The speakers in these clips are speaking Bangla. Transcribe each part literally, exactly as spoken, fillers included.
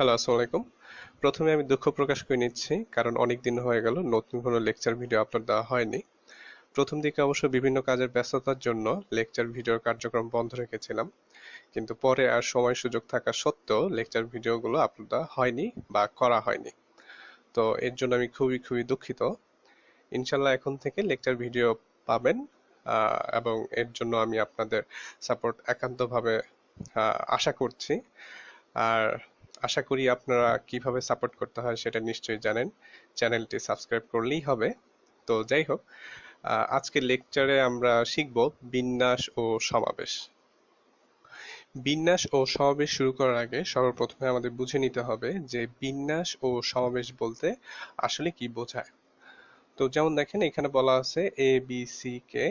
হ্যালো আসসালামু আলাইকুম। প্রথমে আমি দুঃখ প্রকাশ করে নিচ্ছি, কারণ অনেক দিন হয়ে গেল নতুন কোনো লেকচার ভিডিও আপলোড দেওয়া হয়নি। প্রথম দিকে অবশ্য বিভিন্ন কাজের ব্যস্ততার জন্য লেকচার ভিডিওর কার্যক্রম বন্ধ রেখেছিলাম, কিন্তু পরে আর সময় সুযোগ থাকা সত্ত্বেও লেকচার ভিডিওগুলো আপলোড দেওয়া হয়নি বা করা হয়নি, তো এর জন্য আমি খুবই খুবই দুঃখিত। ইনশাল্লাহ এখন থেকে লেকচার ভিডিও পাবেন এবং এর জন্য আমি আপনাদের সাপোর্ট একান্তভাবে আশা করছি। আর আশা করি আপনারা কিভাবে সাপোর্ট করতে হয় সেটা নিশ্চয়ই জানেন, চ্যানেলটি সাবস্ক্রাইব করলেই হবে। তো যাই হোক, আজকের লেকচারে আমরা শিখব বিন্যাস ও সমাবেশ। বিন্যাস ও সমাবেশ শুরু করার আগে সর্বপ্রথমে আমাদের বুঝে নিতে হবে যে বিন্যাস ও সমাবেশ বলতে আসলে কি বোঝায়। তো যেমন দেখেন, এখানে বলা আছে এ বি সি কে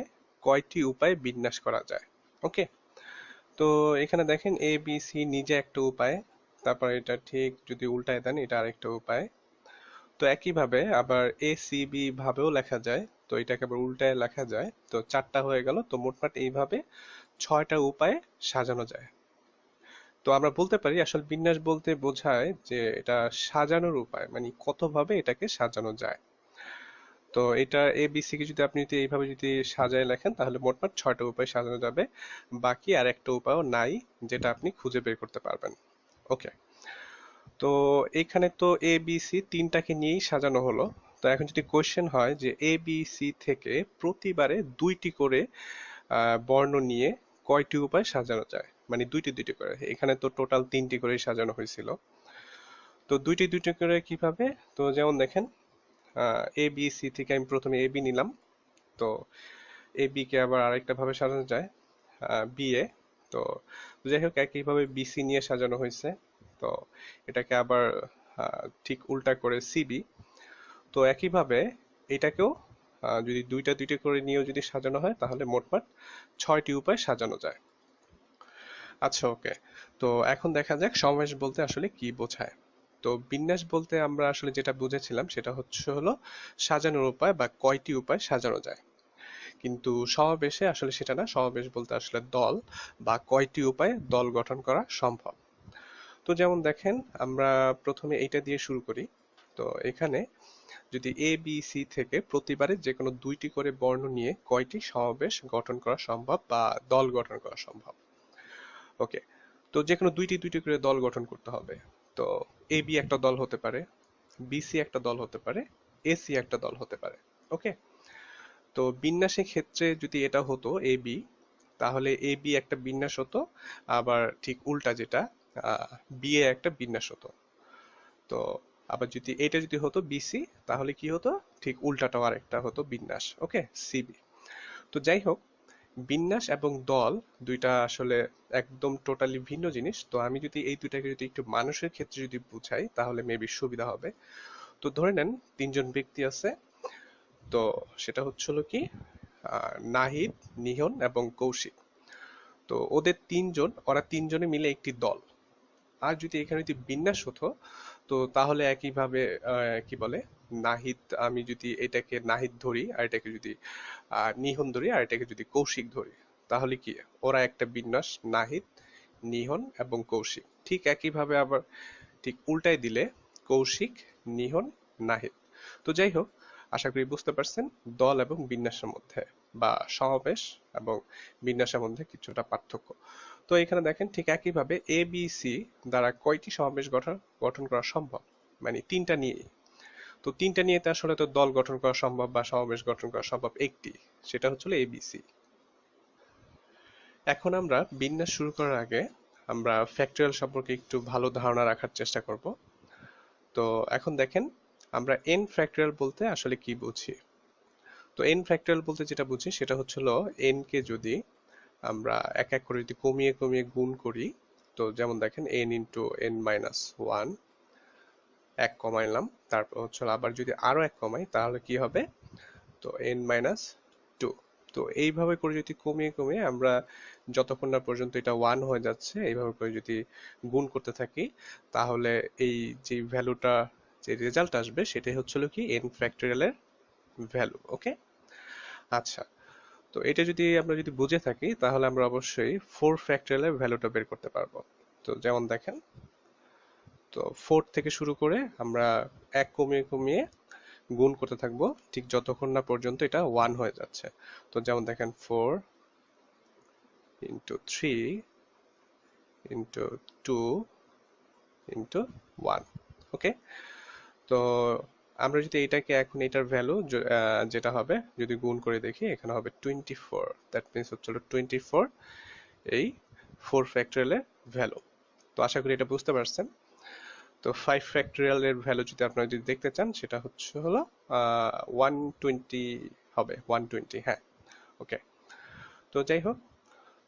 কয়টি উপায়ে বিন্যাস করা যায়। ওকে, তো এখানে দেখেন এ বি সি নিজে একটা উপায়, তারপর এটা ঠিক যদি উল্টায় দেন এটা আরেকটা উপায়। তো একইভাবে আবার এ সি বি ভাবেও লেখা যায়, তো এটাকে আবার উল্টায় লেখা যায়। তো চারটা হয়ে গেল। তো মোটমাট এইভাবে ছয়টা উপায়ে সাজানো যায়। তো আমরা বলতে পারি আসলে বিন্যাস বলতে বোঝায় যে এটা সাজানোর উপায়, মানে কতভাবে এটাকে সাজানো যায়। তো এটা এ বি সি কে যদি আপনি যদি এইভাবে যদি সাজায় লেখেন তাহলে মোটমাট ছয়টা উপায় সাজানো যাবে, বাকি আর একটা উপায়ও নাই যেটা আপনি খুঁজে বের করতে পারবেন। ওকে, তো এইখানে তো এ বি সি তিনটাকে নিয়েই সাজানো হলো। তো এখন যদি কোয়েশ্চেন হয় যে এ বি সি থেকে প্রতিবারে দুইটি করে বর্ণ নিয়ে কয়টি উপায় সাজানো যায়, মানে দুইটি দুইটি করে। এখানে তো টোটাল তিনটি করে সাজানো হয়েছিল, তো দুইটি দুইটি করে কিভাবে? তো যেমন দেখেন এ বি সি থেকে আমি প্রথমে এ বি নিলাম, তো এ বি কে আবার আরেকটা ভাবে সাজানো যায় বি এ। তো যাই হোক, একইভাবে বিসি নিয়ে সাজানো হয়েছে, তো এটাকে আবার ঠিক উল্টা করে সিবি। তো একইভাবে এটাকেও যদি দুইটা দুইটা করে নিয়েও যদি সাজানো হয় তাহলে মোটমাট ছয়টি উপায় সাজানো যায়। আচ্ছা, ওকে, তো এখন দেখা যাক সমাবেশ বলতে আসলে কি বোঝায়। তো বিন্যাস বলতে আমরা আসলে যেটা বুঝেছিলাম সেটা হচ্ছে হলো সাজানোর উপায় বা কয়টি উপায় সাজানো যায়, কিন্তু সমাবেশে আসলে সেটা না। সমাবেশ বলতে আসলে দল বা কয়টি উপায়ে দল গঠন করা সম্ভব। তো যেমন দেখেন আমরা প্রথমে এইটা দিয়ে শুরু করি। তো এখানে যদি এ বি সি থেকে প্রতিবারে যে কোনো দুইটি করে বর্ণ নিয়ে কয়টি সমাবেশ গঠন করা সম্ভব বা দল গঠন করা সম্ভব। ওকে, তো যে কোনো দুইটি দুইটি করে দল গঠন করতে হবে। তো এ বি একটা দল হতে পারে, বিসি একটা দল হতে পারে, এসি একটা দল হতে পারে। ওকে, তো বিন্যাসের ক্ষেত্রে যদি এটা হতো এ বি, তাহলে এ বি একটা বিন্যাস হতো, আবার ঠিক উল্টা যেটা বি এ একটা বিন্যাস হতো। তো আবার যদি এটা যদি হতো বিসি, তাহলে কি হতো ঠিক উল্টাটাও আরেকটা হতো বিন্যাস। ওকে, সিবি। তো যাই হোক, বিন্যাস এবং দল দুইটা আসলে একদম টোটালি ভিন্ন জিনিস। তো আমি যদি এই দুইটাকে যদি একটু মানুষের ক্ষেত্রে যদি বুঝাই তাহলে মেবি সুবিধা হবে। তো ধরে নেন তিনজন ব্যক্তি আছে, তো সেটা হচ্ছিল কি নাহিদ, নিহন এবং কৌশিক। তো ওদের তিনজন, ওরা তিনজনে মিলে একটি দল। আর যদি এখানে যদি বিন্যাস হতো তো তাহলে একইভাবে কি বলে নাহিদ, আমি যদি এটাকে নাহিদ ধরি আর এটাকে যদি নিহন ধরি আর এটাকে যদি কৌশিক ধরি, তাহলে কি ওরা একটা বিন্যাস নাহিদ, নিহন এবং কৌশিক। ঠিক একইভাবে আবার ঠিক উল্টায় দিলে কৌশিক, নিহন, নাহিদ। তো যাই হোক, আশা করি বুঝতে পারছেন দল এবং বিন্যাসের মধ্যে বা সমাবেশ এবং বিন্যাসের মধ্যে কিছুটা পার্থক্য। তো এখানে দেখেন ঠিক একইভাবে এ বি সি দ্বারা কয়টি সমাবেশ গঠন গঠন করা সম্ভব, মানে তিনটা নিয়ে। তো তিনটা নিয়ে তো আসলে তো দল গঠন করা সম্ভব বা সমাবেশ গঠন করা সম্ভব একটি, সেটা হচ্ছিল এ বি সি। এখন আমরা বিন্যাস শুরু করার আগে আমরা ফ্যাক্টরিয়াল সম্পর্কে একটু ভালো ধারণা রাখার চেষ্টা করব। তো এখন দেখেন আমরা এন ফ্যাক্টরিয়াল বলতে আসলে কি বুঝি। তো এন ফ্যাক্টরিয়াল বলতে যেটা বুঝি সেটা হচ্ছিল এন কে যদি আমরা এক এক করে যদি কমিয়ে কমিয়ে গুণ করি। তো যেমন দেখেন n into n minus one, এক কমাইলাম, তারপর হচ্ছে আবার যদি আরো এক কমাই তাহলে কি হবে তো এন মাইনাস টু। তো এইভাবে করে যদি কমিয়ে কমিয়ে আমরা যতক্ষণ না পর্যন্ত এটা ওয়ান হয়ে যাচ্ছে এইভাবে করে যদি গুণ করতে থাকি তাহলে এই যে ভ্যালুটা, যে রেজাল্ট আসবে সেটাই হচ্ছিল কি এন ফ্যাক্টরিয়ালের ভ্যালু। ওকে, আচ্ছা, তো এটা যদি আমরা যদি বুঝে থাকি তাহলে আমরা অবশ্যই ফোর ফ্যাক্টরিয়ালের ভ্যালুটা বের করতে পারবো। তো যেমন দেখেন, তো ফোর থেকে শুরু করে আমরা এক কমিয়ে কমিয়ে গুণ করতে থাকবো ঠিক যতক্ষণ না পর্যন্ত এটা ওয়ান হয়ে যাচ্ছে। তো যেমন দেখেন four into three into two into one. Okay, তো আমরা যদি এটাকে এখন এটার ভ্যালু যেটা হবে যদি গুণ করে দেখি এখানে হবে টোয়েন্টি ফোর, দ্যাট মিনস হচ্ছে টোয়েন্টি ফোর এই ফোর ফ্যাক্টরিয়ালের ভ্যালু। তো আশা করি এটা বুঝতে পারছেন। তো ফাইভ ফ্যাক্টরিয়াল এর ভ্যালু যদি আপনারা যদি দেখতে চান সেটা হচ্ছে হলো ওয়ান টোয়েন্টি হবে, ওয়ান টোয়েন্টি হ্যাঁ ওকে। তো যাই হোক,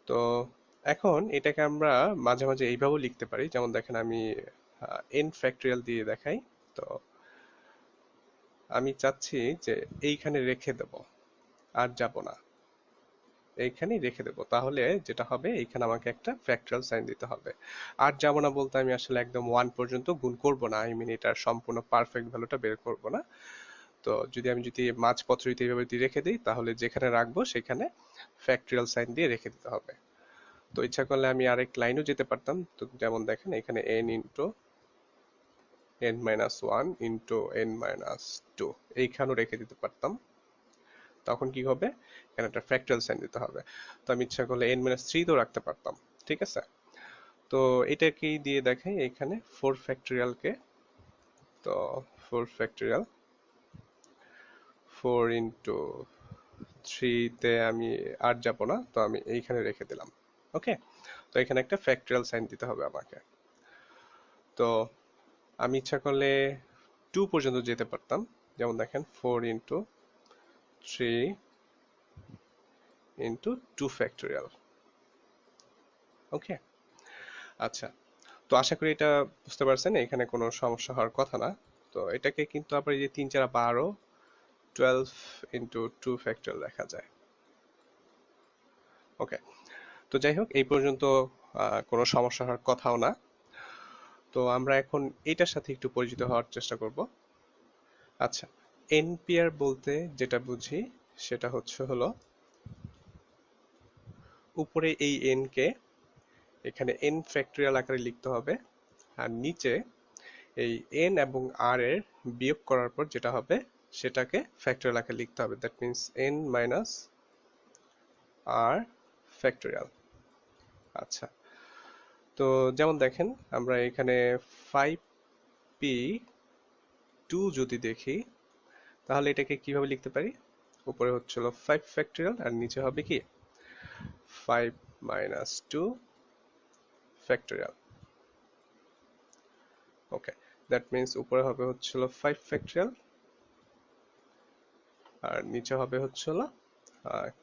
তো এখন এটাকে আমরা মাঝে মাঝে এইভাবেও লিখতে পারি। যেমন দেখেন আমি এন ফ্যাক্টরিয়াল দিয়ে দেখাই। তো আমি চাচ্ছি যে এইখানে রেখে দেব, আর যাব না, এইখানে রেখে দেব। তাহলে যেটা হবে এইখানে আমাকে একটা ফ্যাক্টরিয়াল সাইন দিতে হবে। আর যাব না বলতে আমি আসলে একদম ওয়ান পর্যন্ত গুণ করব না, আই মিন এটার সম্পূর্ণ পারফেক্ট ভ্যালুটা বের করব না। তো যদি আমি যদি মাঝপত্র যদি এইভাবে রেখে দিই তাহলে যেখানে রাখবো সেখানে ফ্যাক্টরিয়াল সাইন দিয়ে রেখে দিতে হবে। তো ইচ্ছা করলে আমি আরেক লাইনও যেতে পারতাম। তো যেমন দেখেন এখানে n into n minus one into n minus two এইখানেও রেখে দিতে পারতাম। তখন কি হবে এখানে একটা ফ্যাক্টরিয়াল সাইন দিতে হবে। তো আমি ইচ্ছা করলে এন মাইনাস থ্রি তো রাখতে পারতাম, ঠিক আছে। তো এটাকেই দিয়ে দেখাই এখানে ফোর ফ্যাক্টরিয়ালকে। তো ফোর ফ্যাক্টরিয়াল ফোর ইন্টু থ্রিতে আমি আর যাবো না, তো আমি এইখানে রেখে দিলাম। ওকে, তো এখানে একটা ফ্যাক্টরিয়াল সাইন দিতে হবে আমাকে। তো আমি ইচ্ছা করলে টু পর্যন্ত যেতে পারতাম। যেমন দেখেন four into three into two factorial. Okay আচ্ছা, তো আশা করি এটা বুঝতে পারছেন, এখানে কোনো সমস্যা হওয়ার কথা না। তো এটাকে কিন্তু আবার এই যে তিন চারা বারো, টুয়েলভ ইন্টু টু ফ্যাক্টরিয়াল দেখা যায়। ওকে, তো যাই হোক এই পর্যন্ত কোনো সমস্যা হওয়ার কথাও না। তো আমরা এখন এটার সাথে একটু পরিচিত হওয়ার চেষ্টা করব। আচ্ছা, এনপিআর বলতে যেটা বুঝি সেটা হচ্ছে হলো উপরে এই এন কে এখানে এন ফ্যাক্টরিয়াল আকারে লিখতে হবে, আর নিচে এই এন এবং আর এর বিয়োগ করার পর যেটা হবে সেটাকে ফ্যাক্টরিয়াল আকারে লিখতে হবে, that means n minus r factorial. আচ্ছা, তো যেমন দেখেন আমরা এখানে ফাইভ পি টু যদি দেখি তাহলে এটাকে কিভাবে লিখতে পারি, উপরে হচ্ছিল ফাইভ ফ্যাক্টরিয়াল আর নিচে হবে কি five minus two factorial. Okay, that means উপরে হবে হচ্ছিল ফাইভ ফ্যাক্টরিয়াল আর নিচে হবে হচ্ছিল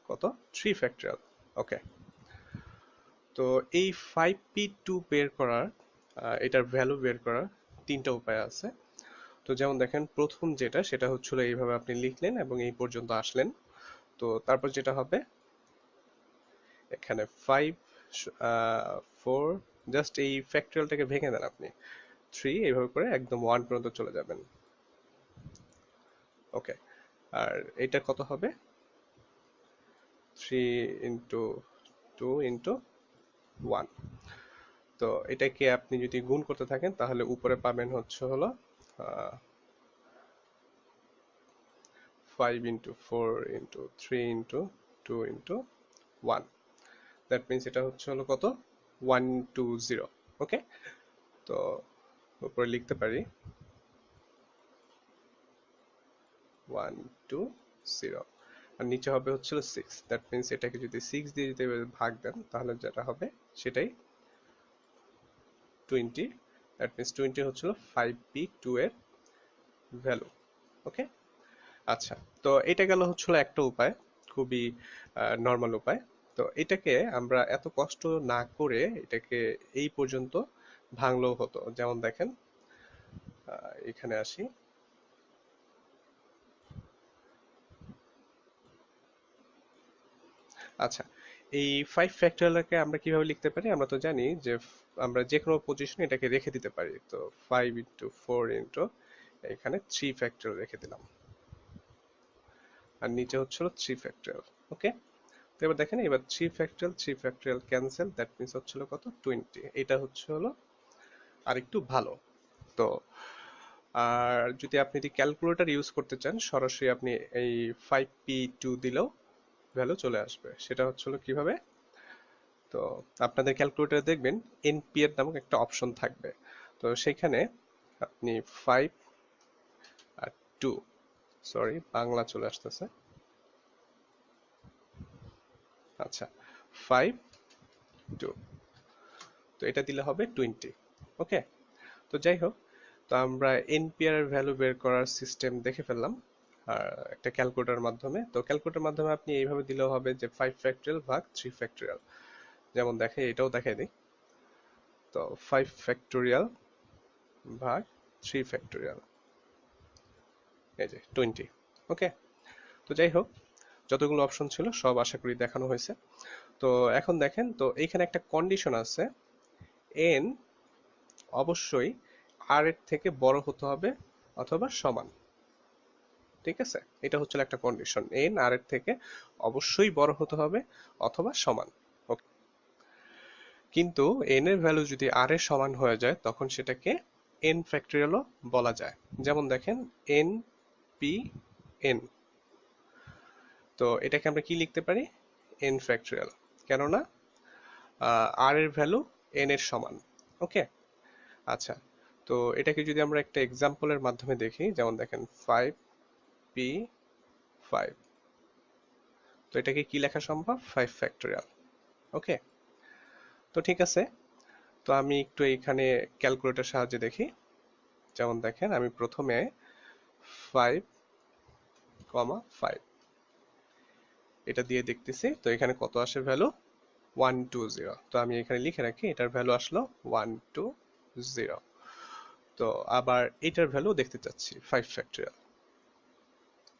কত থ্রি ফ্যাক্টরিয়াল। ওকে, তো এই ফাইভ পি টু বের করার এটার ভ্যালু বের করার তিনটা উপায় আছে। তো যেমন দেখেন প্রথম যেটা সেটা হচ্ছিল এইভাবে আপনি লিখলেন এবং এই পর্যন্ত আসলেন। তো তারপর যেটা হবে এখানে ফাইভ ফোর জাস্ট এই ফ্যাক্টরিয়ালটাকে ভেঙে দেন আপনি থ্রি এইভাবে করে একদম ওয়ান পর্যন্ত চলে যাবেন। ওকে, আর এটা কত হবে three into two into one. তো এটাকে আপনি যদি গুণ করতে থাকেন তাহলে উপরে পাবেন হচ্ছে হলো five into four into three into two into one, that means এটা হচ্ছে হলো কত ওয়ান টু জিরো। ওকে, তো উপরে লিখতে পারি ওয়ান টু জিরো আর নিচে হবে হচ্ছিল সিক্স, দ্যাট মিনস এটাকে যদি সিক্স দিয়ে যদি ভাগ দেন তাহলে যেটা হবে সেটাই টোয়েন্টি, দ্যাট মিনস টোয়েন্টি হচ্ছিল ফাইভ পি টু এর ভ্যালু। ওকে আচ্ছা, তো এটা গেল হচ্ছিল একটা উপায়, খুবই নর্মাল উপায়। তো এটাকে আমরা এত কষ্ট না করে এটাকে এই পর্যন্ত ভাঙলেও হতো। যেমন দেখেন এখানে আসি, আচ্ছা এই ফাইভ ফ্যাক্টরিয়ালকে আমরা কিভাবে লিখতে পারি, আমরা তো জানি যে আমরা যে কোনো পজিশনে এটাকে রেখে দিতে পারি। তো ফাইভ ইন্টু ফোর ইন্টু এখানে থ্রি ফ্যাক্টরিয়াল রেখে দিলাম আর নিচে হচ্ছিল থ্রি ফ্যাক্টরিয়াল। ওকে, তো এবার দেখেন এবার three factorial three factorial cancel, that means হচ্ছিল কত টোয়েন্টি। এটা হচ্ছে হলো আর একটু ভালো। শক্ত। আর যদি আপনি এটি ক্যালকুলেটর ইউজ করতে চান সরাসরি আপনি এই ফাইভ পি টু দিলেও ভ্যালু চলে আসবে। সেটা হচ্ছিল কিভাবে, তো আপনাদের ক্যালকুলেটরে দেখবেন এনপিআর নামক একটা অপশন থাকবে, তো সেখানে আপনি ফাইভ আর টু, সরি বাংলা চলে আসতেছে, আচ্ছা ফাইভ টু, তো এটা দিলে হবে টোয়েন্টি। ওকে, তো যাই হোক, তো আমরা এনপিআর এর ভ্যালু বের করার সিস্টেম দেখে ফেললাম আর একটা ক্যালকুলেটরের মাধ্যমে। তো ক্যালকুলেটরের মাধ্যমে আপনি এইভাবে দিলেও হবে যে ফাইভ ফ্যাক্টরিয়াল ভাগ থ্রি ফ্যাক্টরিয়াল, যেমন দেখে এটাও দেখাই দিই, তো ফাইভ ফ্যাক্টরিয়াল ভাগ থ্রি ফ্যাক্টরিয়াল, এই যে টোয়েন্টি। ওকে, তো যাই হোক, যতগুলো অপশন ছিল সব আশা করি দেখানো হয়েছে। তো এখন দেখেন, তো এইখানে একটা কন্ডিশন আছে, এন অবশ্যই আর এর থেকে বড় হতে হবে অথবা সমান, ঠিক আছে? এটা হচ্ছে একটা কন্ডিশন, এন আর এর থেকে অবশ্যই বড় হতে হবে অথবা সমান। ওকে, কিন্তু এন এর ভ্যালু যদি আর এর সমান হয়ে যায় তখন সেটাকে এন ফ্যাক্টরিয়ালও বলা যায়। যেমন দেখেন এন পি এন, তো এটাকে আমরা কি লিখতে পারি, এন ফ্যাক্টরিয়াল, কেননা আর এর ভ্যালু এন এর সমান। ওকে, আচ্ছা, তো এটাকে যদি আমরা একটা এক্সাম্পলের মাধ্যমে দেখি, যেমন দেখেন ফাইভ পি ফাইভ, তো এটাকে কি লেখা সম্ভব, ফাইভ ফ্যাক্টরিয়াল। ওকে, তো ঠিক আছে, তো আমি একটু এখানে ক্যালকুলেটর সাহায্যে দেখি। যেমন দেখেন আমি প্রথমে ফাইভ কমা ফাইভ এটা দিয়ে দেখতেছি, তো এখানে কত আসে ভ্যালু, ওয়ান টু জিরো, তো আমি এখানে লিখে রাখি এটার ভ্যালু আসলো ওয়ান টু জিরো। তো আবার এটার ভ্যালু দেখতে চাচ্ছি ফাইভ ফ্যাক্টরিয়াল।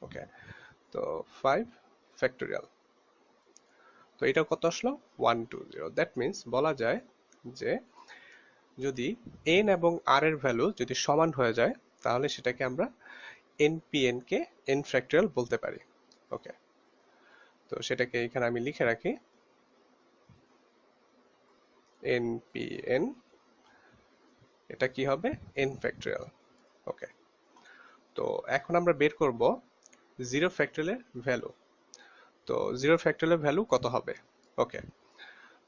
ওকে, তো ফাইভ ফ্যাক্টরিয়াল, তো এটা কত আসলো, one two zero. That means বলা যায় যে যদি n এবং r এর ভ্যালু যদি সমান হয়ে যায় তাহলে সেটাকে আমরা এনপিএন কে n ফ্যাক্টরিয়াল বলতে পারি। ওকে, তো সেটাকে এখানে আমি লিখে রাখি এনপিএন, এটা কি হবে, n ফ্যাক্টরিয়াল। ওকে, তো এখন আমরা বের করব জিরো ফ্যাক্টরিয়ালের ভ্যালু, তো জিরো ফ্যাক্টরিয়ালের ভ্যালু কত হবে। ওকে,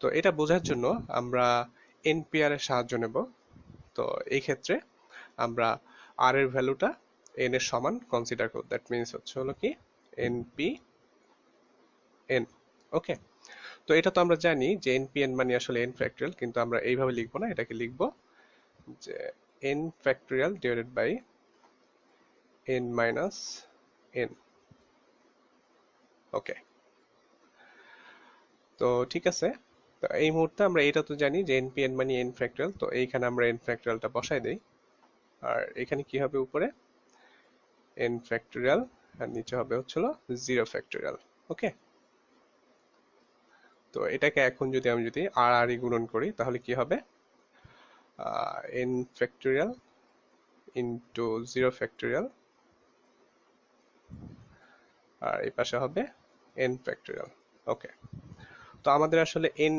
তো এটা বোঝার জন্য আমরা এনপিআর এর সাহায্য নেব। তো এই ক্ষেত্রে আমরা আর এর ভ্যালুটা n এর সমান কনসিডার করব, দ্যাট মিন্স হচ্ছে হলো কি এনপিএন। ওকে, তো এটা তো আমরা জানি যে এনপিএন মানে আসলে n ফ্যাক্টরিয়াল, কিন্তু আমরা এইভাবে লিখব না, এটাকে লিখব যে n factorial divided by n minus n। Okay, তো ঠিক আছে, তো এই মুহূর্তে আমরা এটা তো জানি যে এনপিএন মানে n ফ্যাক্টরিয়াল, তো এইখানে আমরা n ফ্যাক্টরিয়ালটা বসাই দেই, আর এখানে কি হবে, উপরে n ফ্যাক্টরিয়াল আর নিচে হবে হচ্ছিল জিরো ফ্যাক্টরিয়াল। ওকে, তো এটাকে এখন যদি আমি যদি আর আর গুণন করি তাহলে কি হবে, n factorial into zero factorial, আর এই পাশে হবে n ফ্যাক্টরিয়াল। ওকে, তো আমাদের আসলে n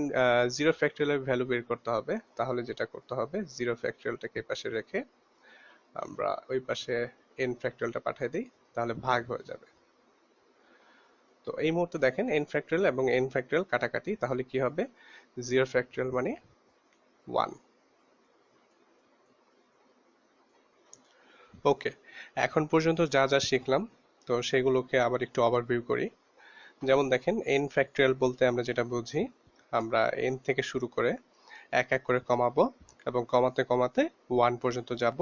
জিরো ফ্যাক্টরিয়ালের ভ্যালু বের করতে হবে, তাহলে যেটা করতে হবে জিরো ফ্যাক্টরিয়ালটাকে এই পাশে রেখে আমরা ওই পাশে n ফ্যাক্টরিয়ালটা পাঠিয়ে দিই, তাহলে ভাগ হয়ে যাবে। তো এই মুহূর্তে দেখেন n ফ্যাক্টরিয়াল এবং n ফ্যাক্টরিয়াল কাটাকাটি, তাহলে কি হবে, জিরো ফ্যাক্টরিয়াল মানে ওয়ান। ওকে, এখন পর্যন্ত যা যা শিখলাম তো সেগুলোকে আবার একটু ওভারভিউ করি। যেমন দেখেন n ফ্যাক্টরিয়াল বলতে আমরা যেটা বুঝি, আমরা n থেকে শুরু করে এক এক করে কমাবো এবং কমাতে কমাতে ওয়ান পর্যন্ত যাব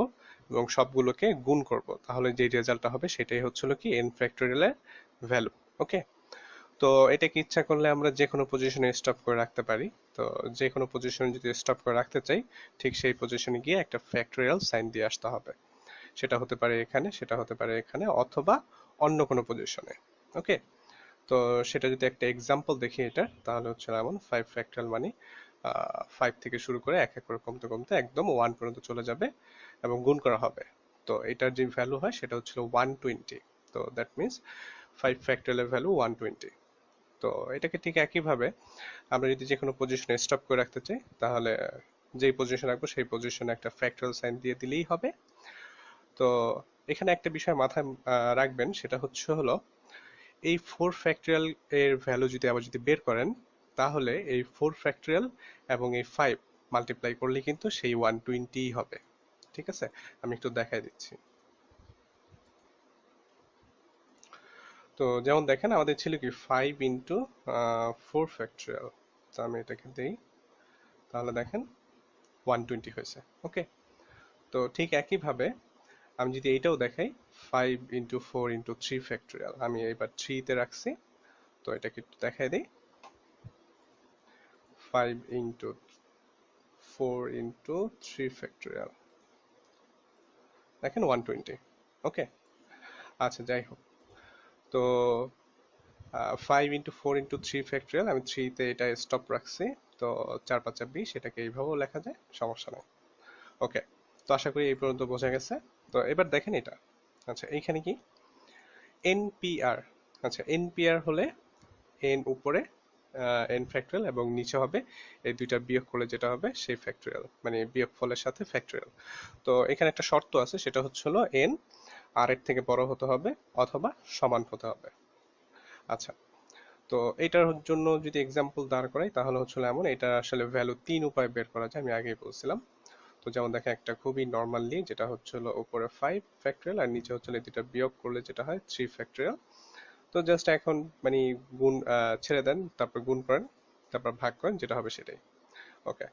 এবং সবগুলোকে গুণ করব, তাহলে যে রেজাল্টটা হবে সেটাই হচ্ছিল কি n ফ্যাক্টরিয়ালের ভ্যালু। ওকে, তো এটাকে ইচ্ছা করলে আমরা যে কোনো পজিশনে স্টপ করে রাখতে পারি। তো যে কোনো পজিশনে যদি স্টপ করে রাখতে চাই ঠিক সেই পজিশনে গিয়ে একটা ফ্যাক্টরিয়াল সাইন দিয়ে আসতে হবে, সেটা হতে পারে এখানে, সেটা হতে পারে এখানে, অথবা অন্য কোনো পজিশনে। ওকে, তো সেটা যদি একটা এক্সাম্পল দেখি এটা, তাহলে হচ্ছে এমন ফাইভ ফ্যাক্টরিয়াল মানে ফাইভ থেকে শুরু করে এক এক করে কমতে কমতে একদম ওয়ান পর্যন্ত চলে যাবে এবং গুণ করা হবে। তো এটার যে ভ্যালু হয় সেটা হচ্ছিল ওয়ান টোয়েন্টি, তো দ্যাট মিনস ফাইভ ফ্যাক্টরিয়ালের ভ্যালু ওয়ান টোয়েন্টি। তো এটাকে ঠিক একইভাবে আমরা যদি যে কোনো পজিশনে স্টপ করে রাখতে চাই তাহলে যেই পজিশন রাখবো সেই পজিশনে একটা ফ্যাক্টরিয়াল সাইন দিয়ে দিলেই হবে। তো এখানে একটা বিষয় মাথায় রাখবেন, সেটা হচ্ছে হলো এই ফোর ফ্যাক্টরিয়াল এর ভ্যালু যদি আবার যদি বের করেন, তাহলে এই ফোর ফ্যাক্টরিয়াল এবং এই ফাইভ মাল্টিপ্লাই করলে কিন্তু সেই ওয়ান টোয়েন্টি হবে। ঠিক আছে, আমি একটু দেখাই দিচ্ছি। তো যেমন দেখেন আমাদের ছিল কি ফাইভ ইন্টু ফোর ফ্যাক্টরিয়াল, তো আমি এটাকে দিই, তাহলে দেখেন ওয়ান টোয়েন্টি হয়েছে। ওকে, তো ঠিক একইভাবে আমি যদি এইটাও দেখাই five into four into three factorial, আমি এইবার থ্রিতে রাখছি, তো এটাকে একটু দেখাই দিই। Five into four into three factorial, দেখেন ওয়ান টোয়েন্টি। ওকে, আচ্ছা যাই হোক, তো five into four into three factorial আমি থ্রিতে এটা স্টপ রাখছি, তো চার পাঁচা বিশ, এটাকে এইভাবেও লেখা যায়, সমস্যা নেই। ওকে, তো আশা করি এই পর্যন্ত বোঝা গেছে। তো এবার দেখেন এটা, আচ্ছা এইখানে কি এনপিআর, আচ্ছা এনপিআর হলে এন উপরে এন ফ্যাক্টরিয়াল এবং নিচে হবে এই দুইটা বিয়োগ করলে যেটা হবে সেই ফ্যাক্টরিয়াল, মানে বিয়োগ ফলের সাথে ফ্যাক্টরিয়াল। তো এখানে একটা শর্ত আছে, সেটা হচ্ছে হলো এন আর এর থেকে বড় হতে হবে অথবা সমান হতে হবে। আচ্ছা, তো এটার জন্য যদি এক্সাম্পল দাঁড় করাই, তাহলে হচ্ছে এমন, এটা আসলে ভ্যালু তিন উপায়ে বের করা যায়, আমি আগেই বলছিলাম। তো যেমন দেখেন একটা খুবই নর্মালি, যেটা হচ্ছে হলো উপরে ফাইভ ফ্যাক্টরিয়াল আর নিচে হচ্ছে দুটা বিয়োগ করলে যেটা হয় থ্রি ফ্যাক্টরিয়াল। তো জাস্ট এখন মানে গুণ ছেড়ে দেন, তারপর গুণ করেন, তারপর ভাগ করেন, যেটা হবে সেটাই। ওকে,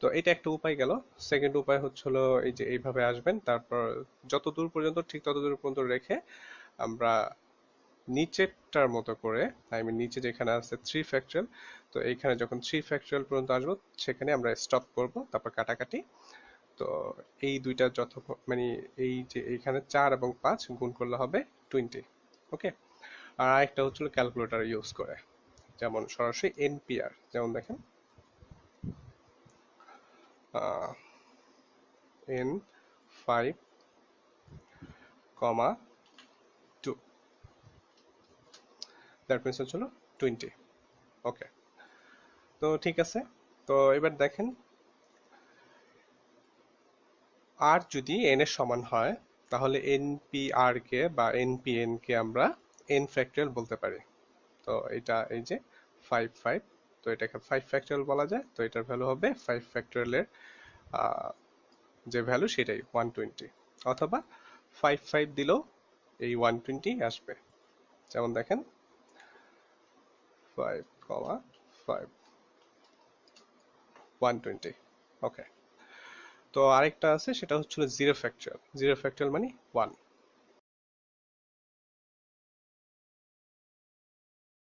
তো এটা একটা উপায় গেল। সেকেন্ড উপায় হচ্ছে হলো এই যে এইভাবে আসবেন, তারপর যত দূর পর্যন্ত ঠিক তত দূর পর্যন্ত রেখে আমরা নিচেরটার মতো করে, আই মিন নিচে যেখানে আছে থ্রি ফ্যাক্টরিয়াল, তো এইখানে যখন থ্রি ফ্যাক্টরিয়াল পর্যন্ত আসবো সেখানে আমরা স্টপ করব, তারপর কাটাকাটি। তো এই দুইটা যত মানে এই যে এইখানে চার এবং পাঁচ গুণ করলে হবে টোয়েন্টি। ওকে, আর একটা হচ্ছিল ক্যালকুলেটর ইউজ করে, যেমন সরাসরি এনপিআর, যেমন দেখেন n five comma two, that means হচ্ছিল টোয়েন্টি। ওকে, তো ঠিক আছে। তো এবার দেখেন আর যদি এন এর সমান হয়, তাহলে এনপিআর কে বা এনপিএন কে আমরা n ফ্যাক্টরিয়াল বলতে পারি। তো এটা এই যে ফাইভ ফাইভ, তো এটাকে ফাইভ ফ্যাক্টরিয়াল বলা যায়। তো এটার ভ্যালু হবে ফাইভ ফ্যাক্টরিয়ালের যে ভ্যালু সেটাই ওয়ান টোয়েন্টি, অথবা ফাইভ ফাইভ দিলেও এই ওয়ান টোয়েন্টি আসবে। যেমন দেখেন five comma five one twenty. Okay, তো আরেকটা আছে, সেটা হচ্ছিল জিরো ফ্যাক্টরিয়াল। জিরো ফ্যাক্টরিয়াল মানে ওয়ান।